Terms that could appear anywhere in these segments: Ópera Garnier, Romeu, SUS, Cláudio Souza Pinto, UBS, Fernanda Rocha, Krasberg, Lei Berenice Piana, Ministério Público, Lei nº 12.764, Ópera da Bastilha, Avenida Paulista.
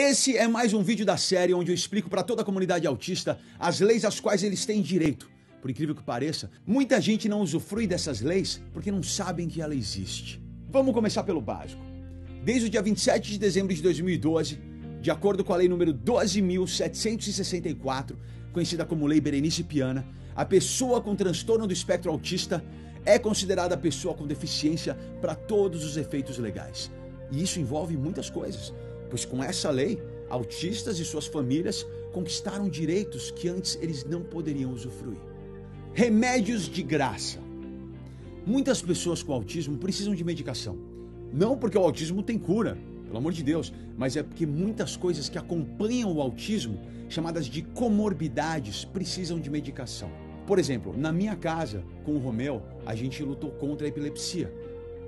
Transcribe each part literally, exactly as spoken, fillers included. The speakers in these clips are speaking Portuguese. Esse é mais um vídeo da série onde eu explico para toda a comunidade autista as leis às quais eles têm direito. Por incrível que pareça, muita gente não usufrui dessas leis porque não sabem que ela existe. Vamos começar pelo básico. Desde o dia vinte e sete de dezembro de dois mil e doze, de acordo com a Lei número doze mil setecentos e sessenta e quatro, conhecida como Lei Berenice Piana, a pessoa com transtorno do espectro autista é considerada pessoa com deficiência para todos os efeitos legais. E isso envolve muitas coisas, pois com essa lei, autistas e suas famílias conquistaram direitos que antes eles não poderiam usufruir. Remédios de graça. Muitas pessoas com autismo precisam de medicação. Não porque o autismo tem cura, pelo amor de Deus, mas é porque muitas coisas que acompanham o autismo, chamadas de comorbidades, precisam de medicação. Por exemplo, na minha casa, com o Romeu, a gente lutou contra a epilepsia.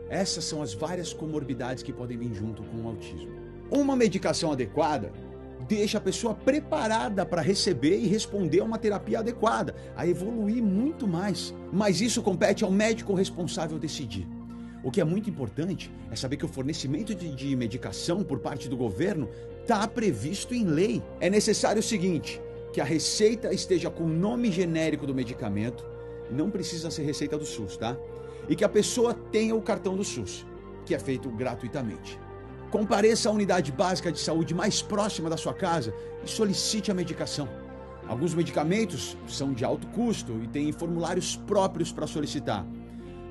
Essas são as várias comorbidades que podem vir junto com o autismo. Uma medicação adequada deixa a pessoa preparada para receber e responder a uma terapia adequada, a evoluir muito mais. Mas isso compete ao médico responsável decidir. O que é muito importante é saber que o fornecimento de, de medicação por parte do governo está previsto em lei. É necessário o seguinte, que a receita esteja com o nome genérico do medicamento, não precisa ser receita do SUS, tá? E que a pessoa tenha o cartão do SUS, que é feito gratuitamente. Compareça à unidade básica de saúde mais próxima da sua casa e solicite a medicação. Alguns medicamentos são de alto custo e têm formulários próprios para solicitar.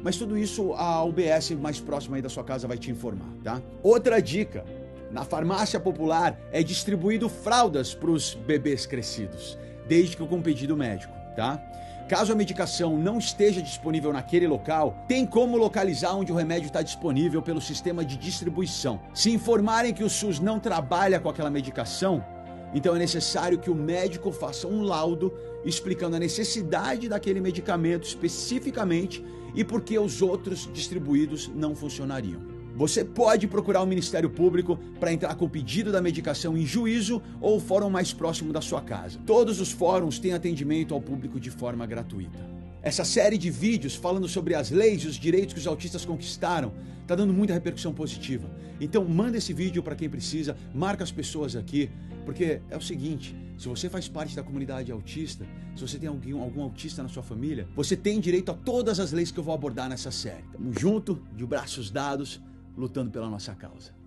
Mas tudo isso a U B S mais próxima aí da sua casa vai te informar, tá? Outra dica, na farmácia popular é distribuído fraldas para os bebês crescidos, desde que com pedido médico, tá? Caso a medicação não esteja disponível naquele local, tem como localizar onde o remédio está disponível pelo sistema de distribuição. Se informarem que o SUS não trabalha com aquela medicação, então é necessário que o médico faça um laudo explicando a necessidade daquele medicamento especificamente e por que os outros distribuídos não funcionariam. Você pode procurar o Ministério Público para entrar com o pedido da medicação em juízo ou o fórum mais próximo da sua casa. Todos os fóruns têm atendimento ao público de forma gratuita. Essa série de vídeos falando sobre as leis e os direitos que os autistas conquistaram está dando muita repercussão positiva. Então manda esse vídeo para quem precisa, marca as pessoas aqui, porque é o seguinte, se você faz parte da comunidade autista, se você tem alguém, algum autista na sua família, você tem direito a todas as leis que eu vou abordar nessa série. Tamo junto, de braços dados, lutando pela nossa causa.